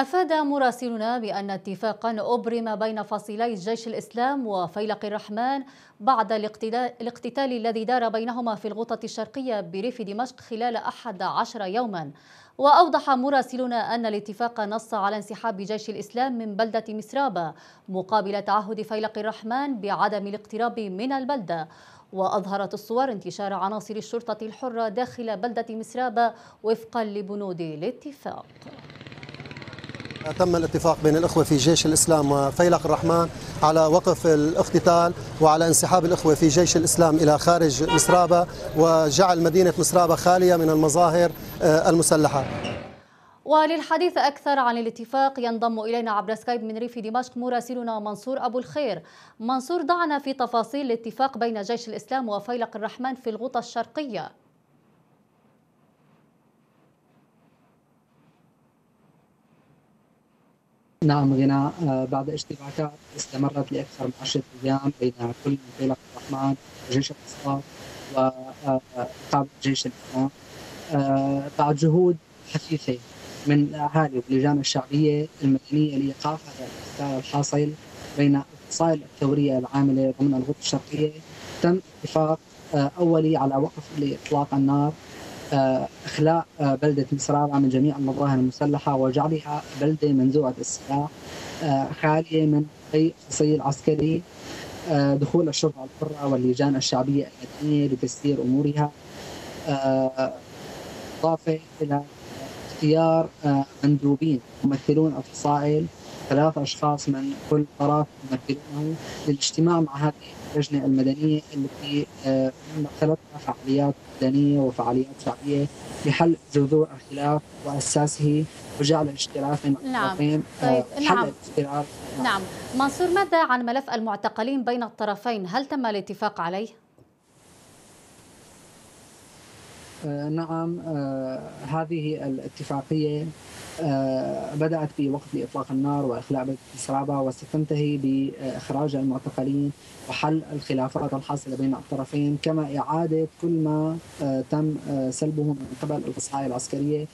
أفاد مراسلنا بأن اتفاقا أبرم بين فصيلي جيش الإسلام وفيلق الرحمن بعد الاقتتال الذي دار بينهما في الغوطة الشرقية بريف دمشق خلال 11 يوما. وأوضح مراسلنا أن الاتفاق نص على انسحاب جيش الإسلام من بلدة مسرابة مقابل تعهد فيلق الرحمن بعدم الاقتراب من البلدة. وأظهرت الصور انتشار عناصر الشرطة الحرة داخل بلدة مسرابة وفقا لبنود الاتفاق. تم الاتفاق بين الأخوة في جيش الإسلام وفيلق الرحمن على وقف الاقتتال وعلى انسحاب الأخوة في جيش الإسلام إلى خارج مسرابة وجعل مدينة مسرابة خالية من المظاهر المسلحة. وللحديث أكثر عن الاتفاق ينضم إلينا عبر سكايب من ريف دمشق مراسلنا منصور أبو الخير. منصور، دعنا في تفاصيل الاتفاق بين جيش الإسلام وفيلق الرحمن في الغوطة الشرقية. نعم غناء، بعد اشتباكات استمرت لأكثر من 10 أيام بين كل فيلق الرحمن وجيش الإسلام وقابل جيش الإسلام، بعد جهود حثيثة من الأهالي واللجان الشعبية المدنية لإيقاف هذا الاقتتال الحاصل بين الفصائل الثورية العاملة ضمن الغوطة الشرقية، تم اتفاق أولي على وقف لإطلاق النار، إخلاء بلدة مسرابة من جميع المظاهر المسلحة وجعلها بلدة منزوعة السلاح خالية من أي فصيل عسكري، دخول الشرطة الحرة واللجان الشعبية المدنية لتسيير أمورها، إضافة إلى اختيار مندوبين يمثلون الفصائل 3 أشخاص من كل طرف يمثلونه للاجتماع مع هذه اللجنة المدنية التي مثلتها فعاليات مدنية وفعاليات شعبية لحل جذور الخلاف وأساسه وجعل الاشتراف من الطرفين حل الاختلاف. نعم منصور، ماذا عن ملف المعتقلين بين الطرفين؟ هل تم الاتفاق عليه؟ نعم، هذه الاتفاقية بدأت بوقف لإطلاق النار وإخلاء بلدة مسرابة وستنتهي بإخراج المعتقلين وحل الخلافات الحاصلة بين الطرفين، كما إعادة كل ما تم سلبه من قبل الفصائل العسكرية،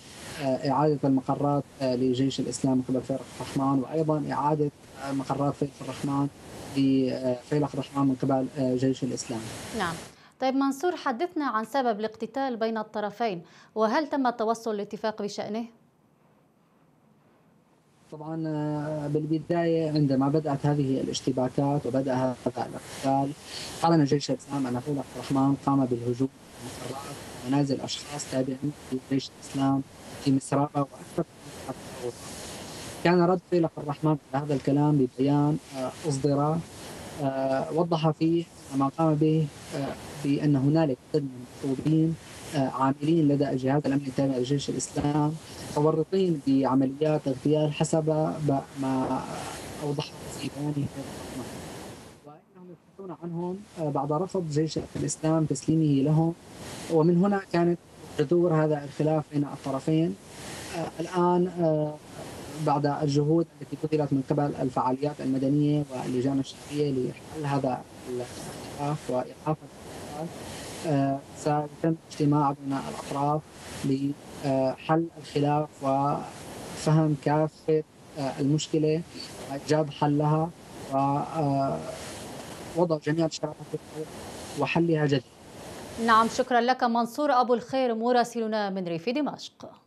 إعادة المقرات لجيش الإسلام من قبل فيلق الرحمن، وأيضا إعادة مقرات فيلق الرحمن لفيلق الرحمن من قبل جيش الإسلام. نعم. طيب منصور، حدثنا عن سبب الاقتتال بين الطرفين وهل تم التوصل لاتفاق بشأنه؟ طبعا بالبداية عندما بدأت هذه الاشتباكات وبدأ هذا الاقتتال أعلن جيش الإسلام أن فيلق الرحمن قام بالهجوم على مقرات ومنازل أشخاص تابعين لجيش الإسلام في مسرابة وأكثر من الغوطة. كان رد فيلق الرحمن على هذا الكلام ببيان أصدر وضح فيه ما قام به بأن هنالك عدد من المطلوبين عاملين لدى الجهات الأمنية التابعة لجيش الإسلام متورطين بعمليات اغتيال حسب ما أوضحه في بيانه، وأنهم يبحثون عنهم بعد رفض جيش الإسلام تسليمه لهم، ومن هنا كانت جذور هذا الخلاف بين الطرفين. الآن بعد الجهود التي بذلت من قبل الفعاليات المدنية واللجان الشعبية لحل هذا الاختلاف وإيقافه، سيتم اجتماع بين الأطراف لحل الخلاف وفهم كافة المشكلة وإيجاد حلها ووضع جميع الشراكات وحلها جديد. نعم شكرا لك منصور أبو الخير مراسلنا من ريف دمشق.